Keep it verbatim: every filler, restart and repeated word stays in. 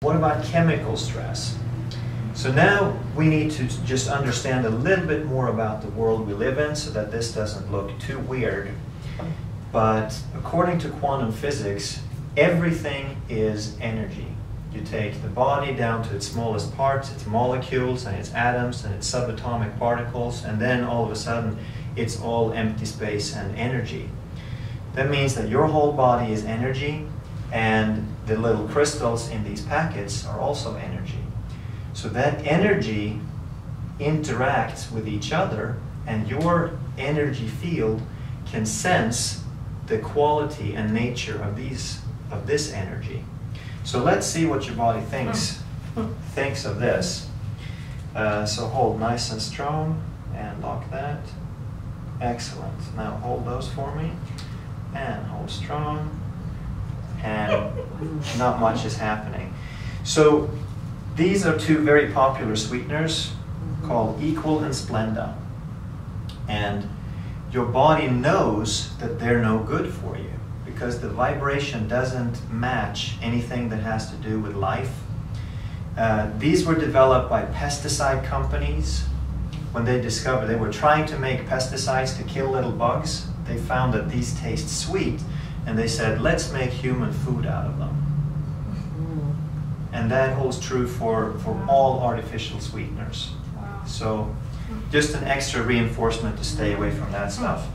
What about chemical stress? So now we need to just understand a little bit more about the world we live in so that this doesn't look too weird. But according to quantum physics, everything is energy. You take the body down to its smallest parts, its molecules and its atoms and its subatomic particles, and then all of a sudden it's all empty space and energy. That means that your whole body is energy, and the little crystals in these packets are also energy. So that energy interacts with each other, and your energy field can sense the quality and nature of these of this energy. So let's see what your body thinks thinks of this. Uh, so hold nice and strong and lock that. Excellent. Now hold those for me and hold strong. And not much is happening. So these are two very popular sweeteners called Equal and Splenda. And your body knows that they're no good for you because the vibration doesn't match anything that has to do with life. Uh, these were developed by pesticide companies when they discovered they were trying to make pesticides to kill little bugs. They found that these taste sweet, and they said, let's make human food out of them. And that holds true for, for all artificial sweeteners. So just an extra reinforcement to stay away from that stuff.